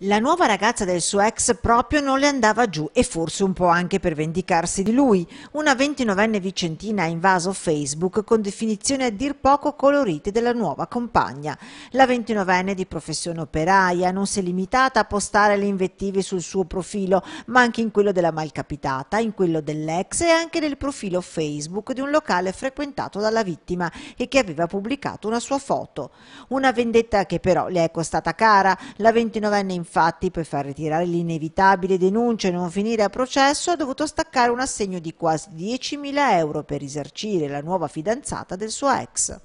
La nuova ragazza del suo ex proprio non le andava giù, e forse un po' anche per vendicarsi di lui. Una 29enne vicentina ha invaso Facebook con definizioni a dir poco colorite della nuova compagna. La 29enne, di professione operaia, non si è limitata a postare le invettive sul suo profilo, ma anche in quello della malcapitata, in quello dell'ex e anche nel profilo Facebook di un locale frequentato dalla vittima e che aveva pubblicato una sua foto. Una vendetta che però le è costata cara. La 29enne infatti, per far ritirare l'inevitabile denuncia e non finire a processo, ha dovuto staccare un assegno di quasi 10.000 euro per risarcire la nuova fidanzata del suo ex.